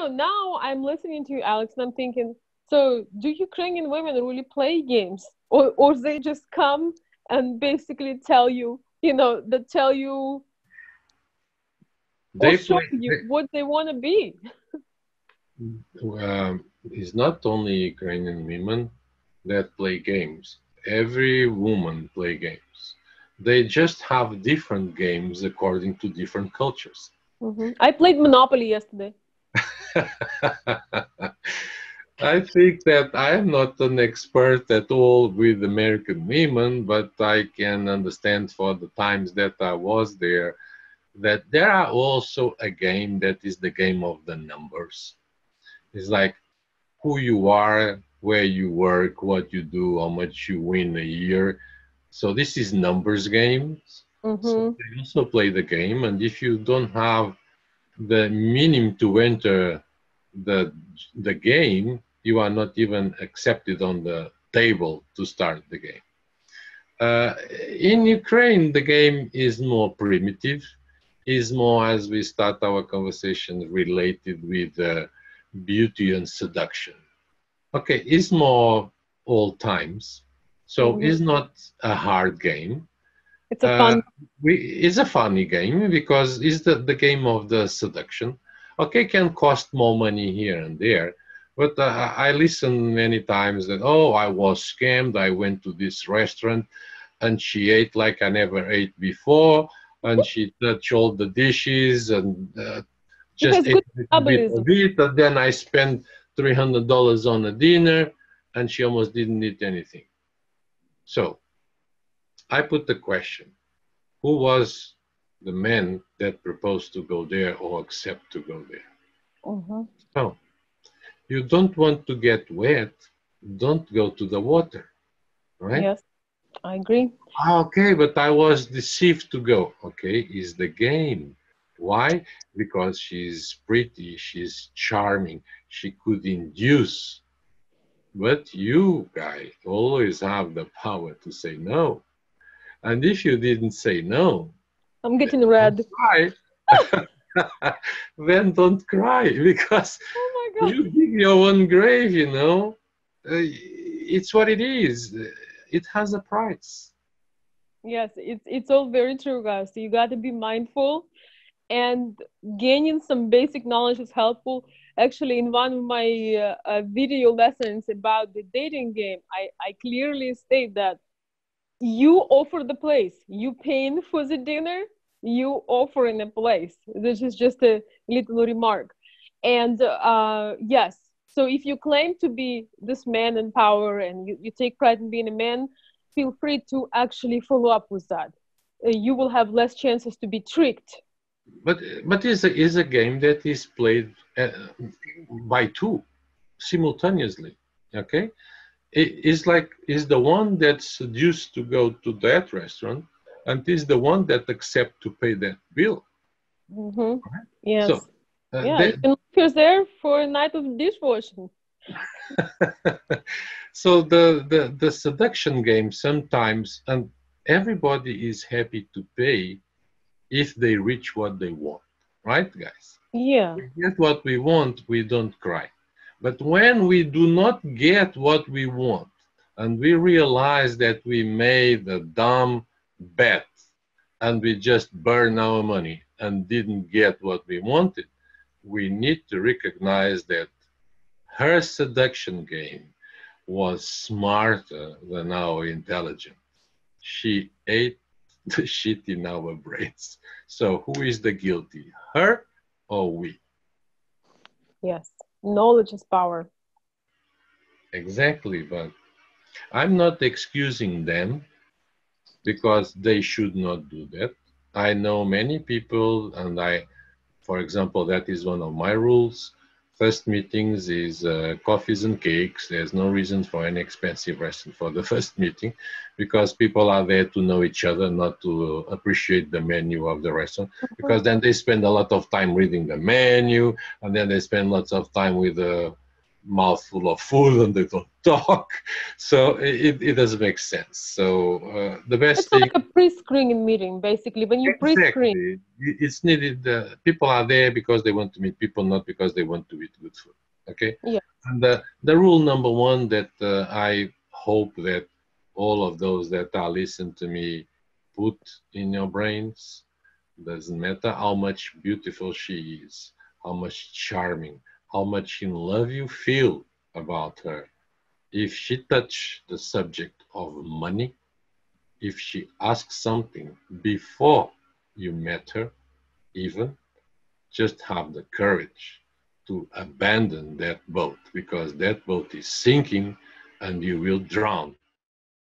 so now I'm listening to you, Alex, and I'm thinking, so do Ukrainian women really play games, or they just come and basically tell you, you know, they tell you, they show you what they want to be? It's not only Ukrainian women that play games. Every woman play games. They just have different games according to different cultures. Mm-hmm. I played Monopoly yesterday. I think that I am not an expert at all with American women, but I can understand for the times that I was there that there are also a game that is the game of the numbers. It's like who you are, where you work, what you do, how much you win a year. So this is numbers games. Mm-hmm. So they also play the game, and if you don't have the minimum to enter the game, you are not even accepted on the table to start the game. In Ukraine, the game is more primitive, is more, as we start our conversation, related with beauty and seduction. Okay, it's more old times. So mm-hmm. It's not a hard game. It's a it's a funny game because it's the game of the seduction. Okay, can cost more money here and there, but I listen many times that, oh, I was scammed. I went to this restaurant and she ate like I never ate before, and she touched all the dishes and just ate a bit, and then I spent $300 on a dinner and she almost didn't eat anything. So, I put the question, who was the man that proposed to go there or accept to go there? Mm-hmm. So, you don't want to get wet, don't go to the water, right? Yes, I agree. Okay, but I was deceived to go. Okay, is the game. Why? Because she's pretty, she's charming, she could induce. But you, guy, always have the power to say no. And if you didn't say no... I'm getting red. Then don't cry, because oh my God, you dig your own grave, you know. It's what it is. It has a price. Yes, it's all very true, guys. So you got to be mindful. And gaining some basic knowledge is helpful. Actually, in one of my video lessons about the dating game, I clearly state that you offer the place. You paying for the dinner, you offering a place. This is just a little remark. And yes, so if you claim to be this man in power and you take pride in being a man, feel free to actually follow up with that. You will have less chances to be tricked. But is a game that is played by two simultaneously. Okay, it's the one that's seduced to go to that restaurant, and is the one that accepts to pay that bill. Mm-hmm. Right? Yes. So, you can look yours there for a night of dishwashing. So the seduction game sometimes, and everybody is happy to pay if they reach what they want, right, guys? Yeah. If we get what we want, we don't cry. But when we do not get what we want, and we realize that we made a dumb bet, and we just burn our money and didn't get what we wanted, we need to recognize that her seduction game was smarter than our intelligence. She ate the shit in our brains. So who is the guilty, her or we? Yes, knowledge is power. Exactly, but I'm not excusing them because they should not do that. I know many people, and for example, that is one of my rules. First meetings is coffees and cakes. There's no reason for an expensive restaurant for the first meeting because people are there to know each other, not to appreciate the menu of the restaurant, because then they spend a lot of time reading the menu, and then they spend lots of time with the mouthful of food and they don't talk, so it doesn't make sense. So the best thing, it's like a pre-screening meeting, basically. When you pre-screen, it's needed. People are there because they want to meet people, not because they want to eat good food. Okay. Yeah. And the rule number one that I hope that all of those that are listening to me put in your brains: doesn't matter how much beautiful she is, how much charming, how much in love you feel about her. If she touches the subject of money, if she asks something before you met her, even, just have the courage to abandon that boat, because that boat is sinking and you will drown.